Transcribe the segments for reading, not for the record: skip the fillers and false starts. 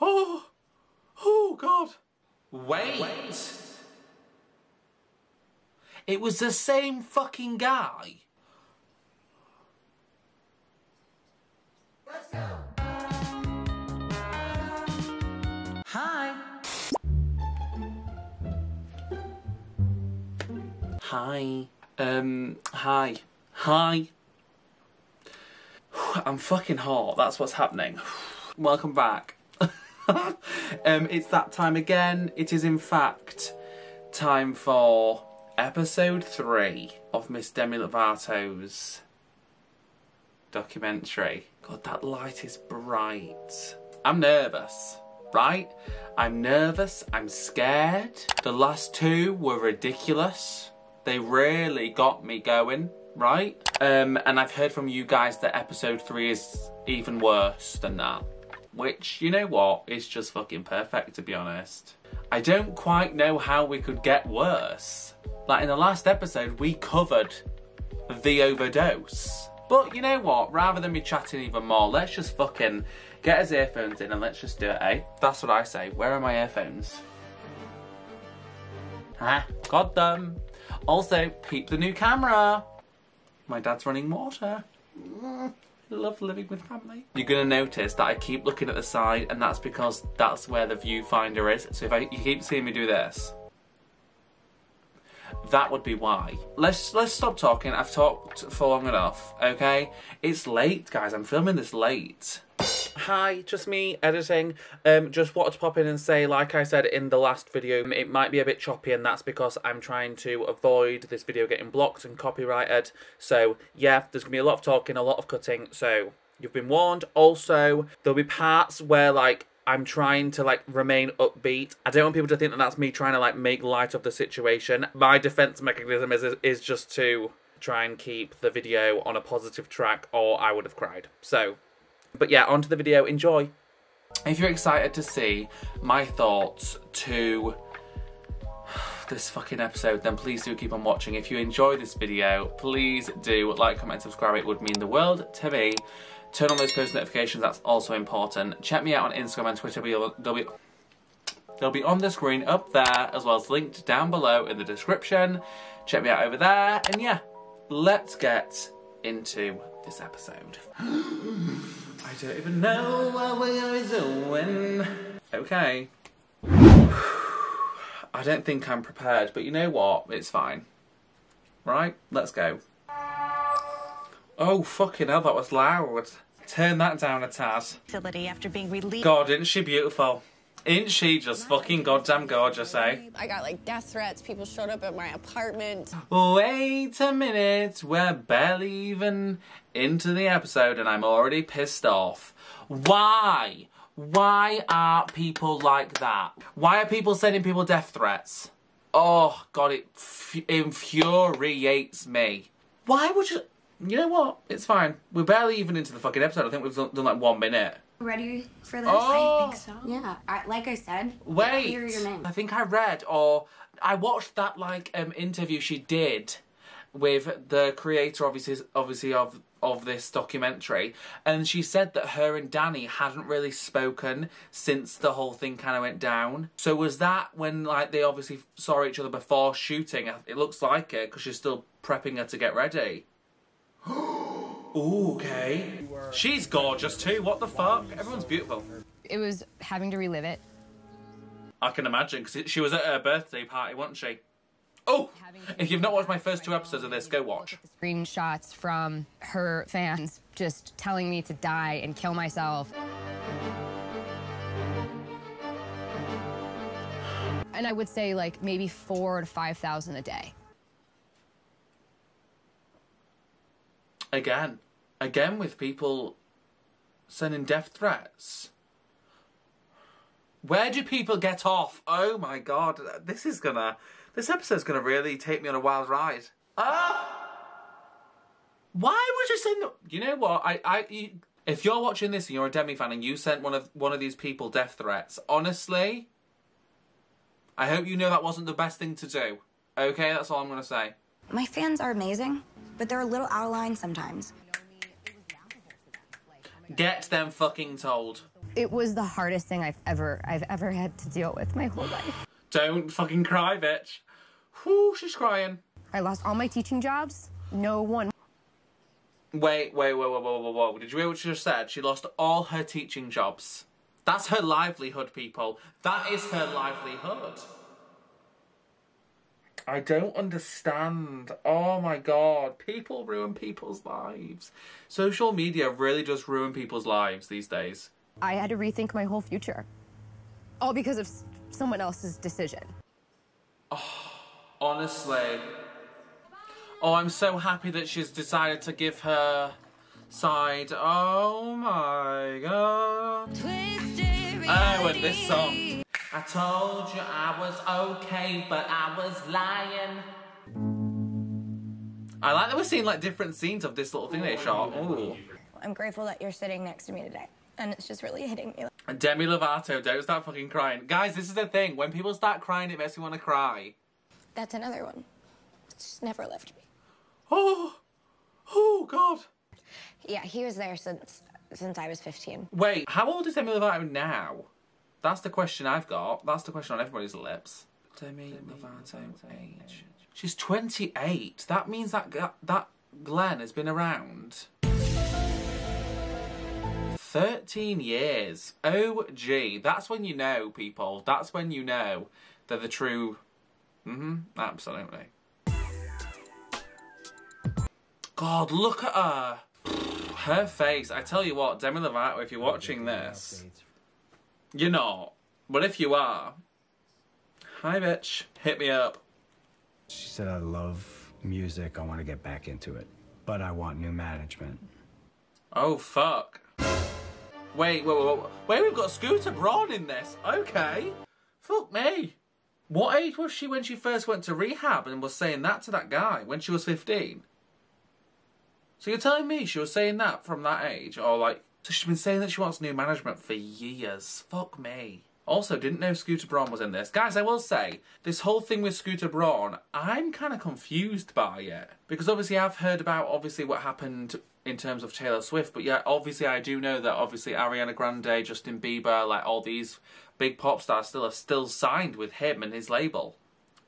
Oh God. Wait. It was the same fucking guy. Let's go. Hi. Hi. Hi. Hi. I'm fucking hot, that's what's happening. Welcome back. It's that time again. It is in fact time for episode 3 of Miss Demi Lovato's documentary. God, that light is bright. I'm nervous, right? I'm nervous, I'm scared. The last 2 were ridiculous. They really got me going, right? And I've heard from you guys that episode 3 is even worse than that. Which, you know what, it's just fucking perfect, to be honest. I don't quite know how we could get worse. Like, in the last episode, we covered the overdose. But, you know what, rather than me chatting even more, let's just fucking get his earphones in and let's just do it, eh? That's what I say. Where are my earphones? Ah, got them. Also, peep the new camera. My dad's running water. I love living with family. You're gonna notice that I keep looking at the side, and that's because that's where the viewfinder is. So if you keep seeing me do this, that would be why. Let's stop talking. I've talked for long enough, okay? It's late, guys. I'm filming this late. Hi, just me editing. Just wanted to pop in and say, like I said in the last video, it might be a bit choppy, and that's because I'm trying to avoid this video getting blocked and copyrighted. So yeah, there's gonna be a lot of talking, a lot of cutting, so you've been warned. Also, there'll be parts where like I'm trying to like remain upbeat. I don't want people to think that that's me trying to like make light of the situation. My defense mechanism is just to try and keep the video on a positive track, or I would have cried. So but yeah, onto the video, enjoy. If you're excited to see my thoughts to this fucking episode, then please do keep on watching. If you enjoy this video, please do like, comment, and subscribe. It would mean the world to me. Turn on those post notifications, that's also important. Check me out on Instagram and Twitter. They'll be on the screen up there, as well as linked down below in the description. Check me out over there, and yeah, let's get into this episode. I don't even know what we're doing. Okay. I don't think I'm prepared, but you know what? It's fine. Right? Let's go. Oh, fucking hell, that was loud. Turn that down a tad. Facility after being released. God, isn't she beautiful? Isn't she just fucking goddamn gorgeous, eh? I got like death threats, people showed up at my apartment. Wait a minute, we're barely even into the episode and I'm already pissed off. Why? Why are people like that? Why are people sending people death threats? Oh God, it infuriates me. Why would you? You know what? It's fine. We're barely even into the fucking episode. I think we've done like 1 minute. Ready for this? Oh, I think so. Yeah. Like I said, wait. Hear your name. I think I read or I watched that like interview she did with the creator, obviously of this documentary, and she said that her and Danny hadn't really spoken since the whole thing kind of went down. So was that when like they obviously saw each other before shooting? It looks like it because she's still prepping her to get ready. Ooh, okay. She's gorgeous too, what the fuck? Everyone's beautiful. It was having to relive it. I can imagine, because she was at her birthday party, wasn't she? Oh! If you've not watched my first 2 episodes of this, go watch. Screenshots from her fans just telling me to die and kill myself. And I would say like maybe 4,000 to 5,000 a day. Again with people sending death threats. Where do people get off? Oh my God, this episode's gonna really take me on a wild ride. Why would you send them? You know what, if you're watching this and you're a Demi fan and you sent one of these people death threats, honestly, I hope you know that wasn't the best thing to do. Okay, that's all I'm gonna say. My fans are amazing, but they're a little out of line sometimes. Get them fucking told. It was the hardest thing I've ever had to deal with my whole life. Don't fucking cry, bitch. Whew, she's crying. I lost all my teaching jobs. No one. Wait. Did you hear what she just said? She lost all her teaching jobs. That's her livelihood, people. That is her livelihood. I don't understand. Oh my God. People ruin people's lives. Social media really does ruin people's lives these days. I had to rethink my whole future. All because of someone else's decision. Oh, honestly. Oh, I'm so happy that she's decided to give her side. Oh my God. Oh, and this song. I told you I was okay, but I was lying. I like that we're seeing like different scenes of this little thing they shot. Ooh. I'm grateful that you're sitting next to me today. And it's just really hitting me. Demi Lovato, don't start fucking crying. Guys, this is the thing. When people start crying, it makes me want to cry. That's another one. It's just never left me. Oh. Oh, God. Yeah, he was there since I was 15. Wait, how old is Demi Lovato now? That's the question I've got. That's the question on everybody's lips. Demi Lovato's age. She's 28. That means that Glenn has been around 13 years. OG. That's when you know, people. That's when you know they're the true... Absolutely. God, look at her. Her face. I tell you what, Demi Lovato, if you're watching this... You're not, but if you are, hi bitch, hit me up. She said, I love music, I want to get back into it, but I want new management. Oh fuck. Wait, we've got Scooter Braun in this, okay. Fuck me. What age was she when she first went to rehab and was saying that to that guy when she was 15? So you're telling me she was saying that from that age, or like... So she's been saying that she wants new management for years. Fuck me. Also, didn't know Scooter Braun was in this. Guys, I will say, this whole thing with Scooter Braun, I'm kind of confused by it. Because obviously I've heard about, obviously, what happened in terms of Taylor Swift. But yeah, obviously I do know that, obviously, Ariana Grande, Justin Bieber, like all these big pop stars still are still signed with him and his label.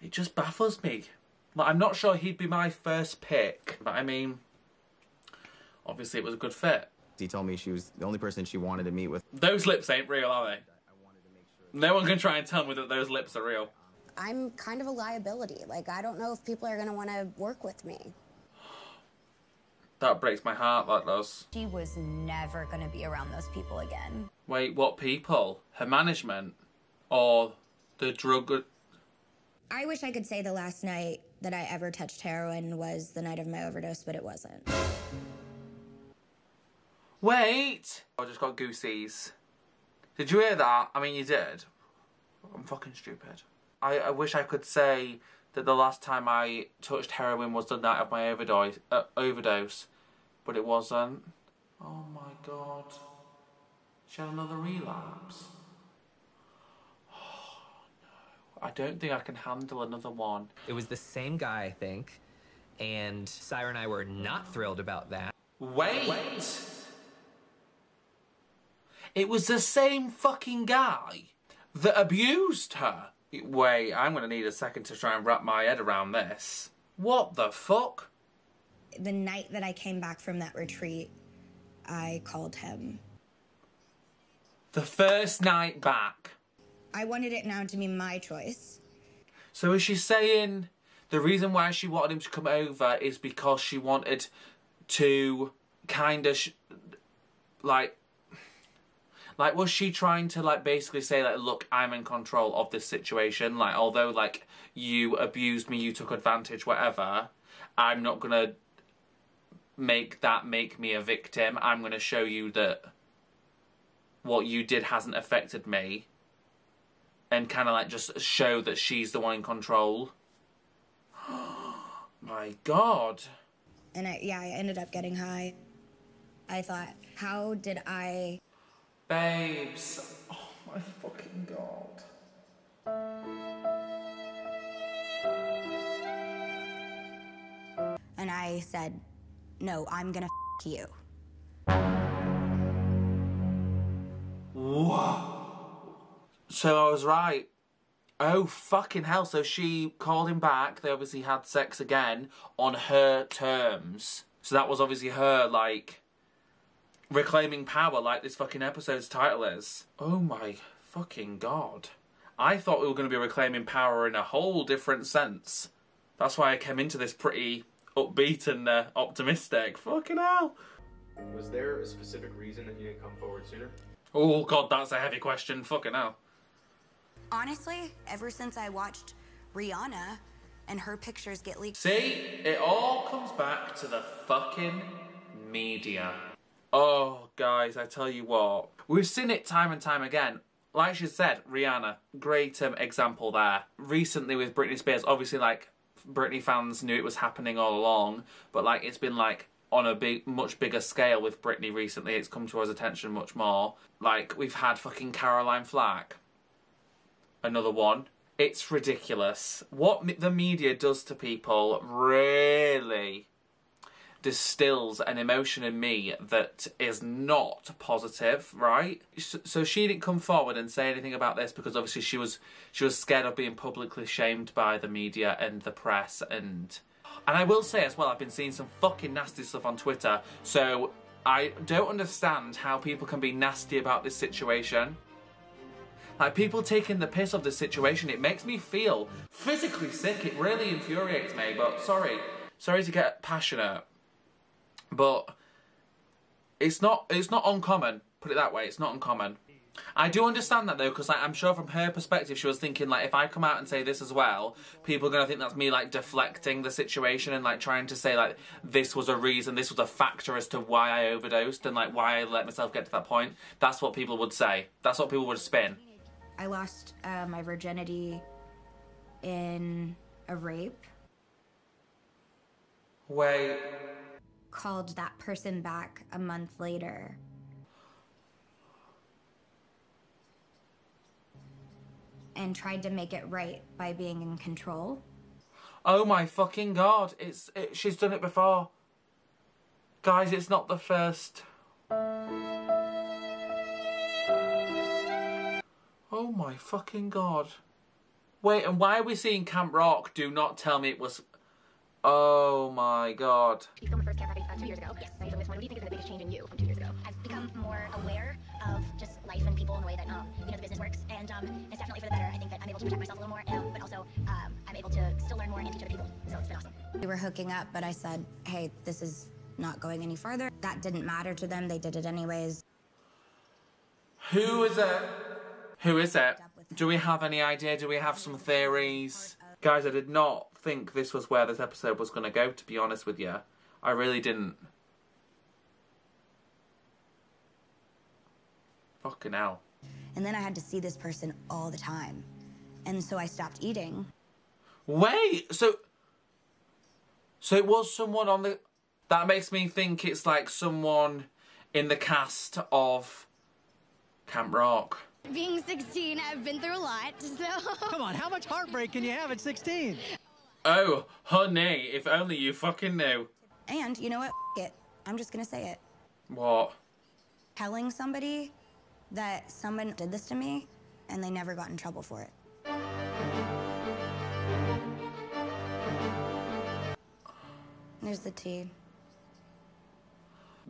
It just baffles me. Like, I'm not sure he'd be my first pick. But I mean, obviously it was a good fit. He told me she was the only person she wanted to meet with. Those lips ain't real, are they? No one can try and tell me that those lips are real. I'm kind of a liability. Like, I don't know if people are going to want to work with me. That breaks my heart, that does. She was never going to be around those people again. Wait, what people? Her management? Or the drug... I wish I could say the last night that I ever touched heroin was the night of my overdose, but it wasn't. Wait! I just got goosies. Did you hear that? I mean, you did. I'm fucking stupid. I wish I could say that the last time I touched heroin was the night of my overdose, but it wasn't. Oh my God. She had another relapse. Oh no. I don't think I can handle another one. It was the same guy, I think, and Sire and I were not thrilled about that. Wait! It was the same fucking guy that abused her. Wait, I'm going to need a second to try and wrap my head around this. What the fuck? The night that I came back from that retreat, I called him. The first night back. I wanted it now to be my choice. So is she saying the reason why she wanted him to come over is because she wanted to kind of, like, was she trying to, like, basically say, like, look, I'm in control of this situation. Like, although, like, you abused me, you took advantage, whatever, I'm not gonna make that make me a victim. I'm gonna show you that what you did hasn't affected me. And kind of, like, just show that she's the one in control. My God. And, I ended up getting high. I thought, how did I... Babes, oh my fucking God. And I said, no, I'm gonna f you. So I was right. Oh, fucking hell. So she called him back. They obviously had sex again on her terms. So that was obviously her, like, reclaiming power, like this fucking episode's title is. Oh my fucking God. I thought we were going to be reclaiming power in a whole different sense. That's why I came into this pretty upbeat and optimistic. Fucking hell. Was there a specific reason that you didn't come forward sooner? Oh God, that's a heavy question. Fucking hell. Honestly, ever since I watched Rihanna and her pictures get leaked... See? It all comes back to the fucking media. Oh, guys, I tell you what. We've seen it time and time again. Like she said, Rihanna, great example there. Recently with Britney Spears, obviously, like, Britney fans knew it was happening all along, but, like, it's been, like, on a much bigger scale with Britney recently. It's come to our attention much more. Like, we've had fucking Caroline Flack. Another one. It's ridiculous. What the media does to people really distills an emotion in me that is not positive, right? So she didn't come forward and say anything about this because obviously she was scared of being publicly shamed by the media and the press. And I will say as well, I've been seeing some fucking nasty stuff on Twitter, so I don't understand how people can be nasty about this situation. Like, people taking the piss of this situation, it makes me feel physically sick. It really infuriates me, but sorry. Sorry to get passionate, but it's not uncommon. Put it that way, it's not uncommon. I do understand that, though, because, like, I'm sure from her perspective, she was thinking, like, if I come out and say this as well, people are going to think that's me, like, deflecting the situation and, like, trying to say, like, this was a reason, this was a factor as to why I overdosed and, like, why I let myself get to that point. That's what people would say. That's what people would spin. I lost my virginity in a rape. Wait. Called that person back a month later. And tried to make it right by being in control. Oh my fucking God. She's done it before. Guys, it's not the first. Oh my fucking God. Wait, and why are we seeing Camp Rock? Do not tell me it was... Oh my God. You filmed the first Camp Rock 2 years ago. Yes. And you filmed this one. What do you think is the biggest change in you from 2 years ago? I've become more aware of just life and people in the way that, you know, the business works. And it's definitely for the better. I think that I'm able to protect myself a little more, but also I'm able to still learn more and teach other people. So it's been awesome. We were hooking up, but I said, hey, this is not going any farther. That didn't matter to them. They did it anyways. Who is it? Who is it? Do we have any idea? Do we have some theories? Guys, I did not think this was where this episode was going to go, to be honest with you. I really didn't. Fucking hell. And then I had to see this person all the time. And so I stopped eating. Wait, so it was someone on the... That makes me think it's like someone in the cast of Camp Rock. Being 16, I've been through a lot, so... Come on, how much heartbreak can you have at 16? Oh, honey, if only you fucking knew. And, you know what, f*** it. I'm just gonna say it. What? Telling somebody that someone did this to me, and they never got in trouble for it. There's the tea.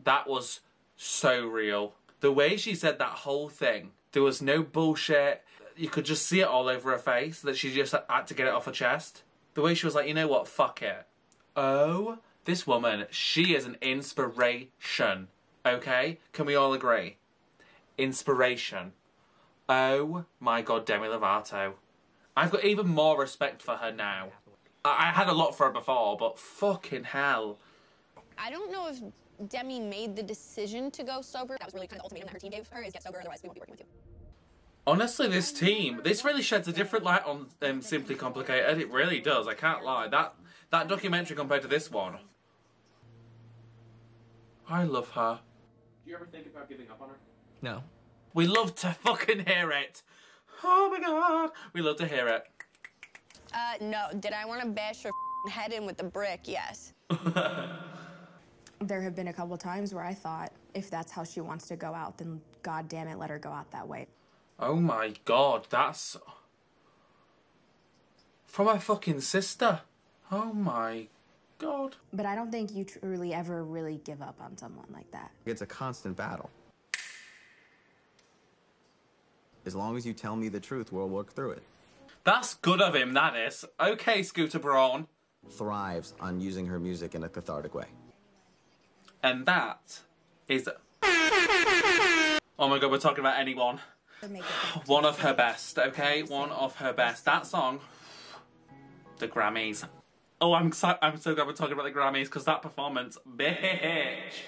That was so real. The way she said that whole thing. There was no bullshit. You could just see it all over her face, that she just had to get it off her chest. The way she was like, you know what, fuck it. Oh, this woman, she is an inspiration, okay? Can we all agree? Inspiration. Oh my God, Demi Lovato. I've got even more respect for her now. I had a lot for her before, but fucking hell. I don't know if... Demi made the decision to go sober. That was really kind of the ultimatum that her team gave her, is get sober, otherwise we won't be working with you. Honestly, this team, this really sheds a different light on Simply Complicated. It really does, I can't lie. That documentary compared to this one. I love her. Do you ever think about giving up on her? No. We love to fucking hear it. Oh my God. We love to hear it. No. Did I want to bash her head in with the brick? Yes. There have been a couple times where I thought, if that's how she wants to go out, then God damn it, let her go out that way. Oh my god, that's... from my fucking sister. Oh my god. But I don't think you truly ever really give up on someone like that. It's a constant battle. As long as you tell me the truth, we'll work through it. That's good of him, that is. Okay, Scooter Braun. Thrives on using her music in a cathartic way. And that is... oh my god, we're talking about anyone. One of her best, okay? One of her best. That song, the Grammys. Oh, I'm so glad we're talking about the Grammys, because that performance, bitch.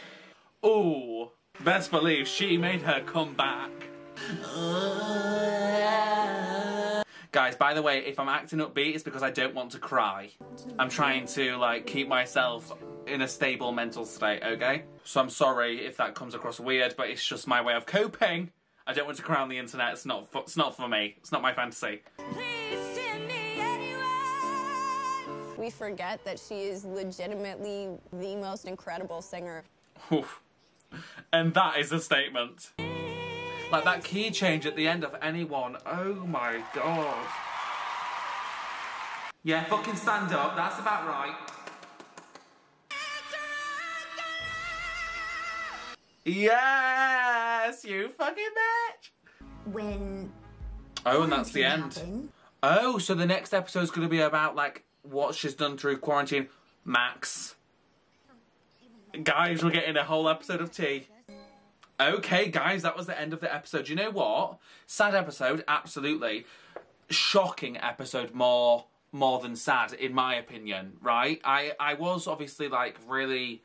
Oh, best believe she made her comeback. Guys, by the way, if I'm acting upbeat, it's because I don't want to cry. I'm trying to, like, keep myself in a stable mental state, okay? So I'm sorry if that comes across weird, but it's just my way of coping. I don't want to cry on the internet. It's not for me. It's not my fantasy. Please send me anywhere. We forget that she is legitimately the most incredible singer. Oof. And that is a statement. Like that key change at the end of Anyone. Oh my god. Yeah, fucking stand up. That's about right. Yes, you fucking bitch. When... oh, and that's the end. Happen. Oh, so the next episode's going to be about, like, what she's done through quarantine. Max. Guys, we're getting a whole episode of tea. Okay, guys, that was the end of the episode. You know what? Sad episode, absolutely. Shocking episode, more than sad, in my opinion, right? I was obviously, like, really...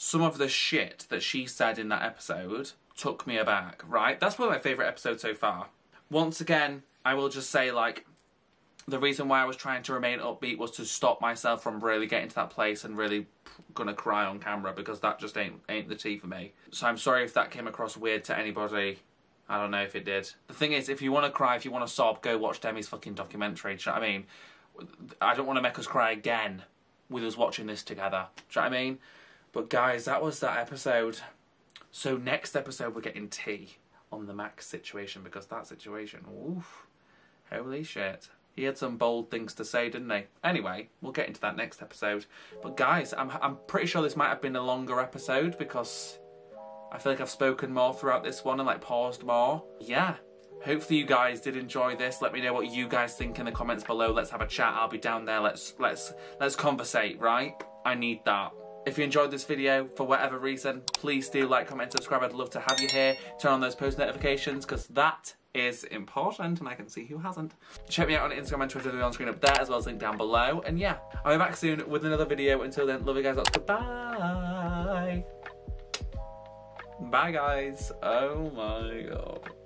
some of the shit that she said in that episode took me aback, right? That's one of my favourite episodes so far. Once again, I will just say, like, the reason why I was trying to remain upbeat was to stop myself from really getting to that place and really gonna cry on camera, because that just ain't the tea for me. So I'm sorry if that came across weird to anybody. I don't know if it did. The thing is, if you want to cry, if you want to sob, go watch Demi's fucking documentary, do you know what I mean? I don't want to make us cry again with us watching this together, do you know what I mean? But guys, that was that episode. So next episode, we're getting tea on the Max situation, because that situation, oof, holy shit. He had some bold things to say, didn't he? Anyway, we'll get into that next episode. But guys, I'm pretty sure this might have been a longer episode, because I feel like I've spoken more throughout this one and, like, paused more. Yeah. Hopefully you guys did enjoy this. Let me know what you guys think in the comments below. Let's have a chat. I'll be down there. Let's conversate, right? I need that. If you enjoyed this video, for whatever reason, please do like, comment, and subscribe. I'd love to have you here. Turn on those post notifications, because that is important, and I can see who hasn't. Check me out on Instagram and Twitter, they're on screen up there, as well as linked down below. And yeah, I'll be back soon with another video. Until then, love you guys lots. Goodbye. Bye, guys. Oh my god.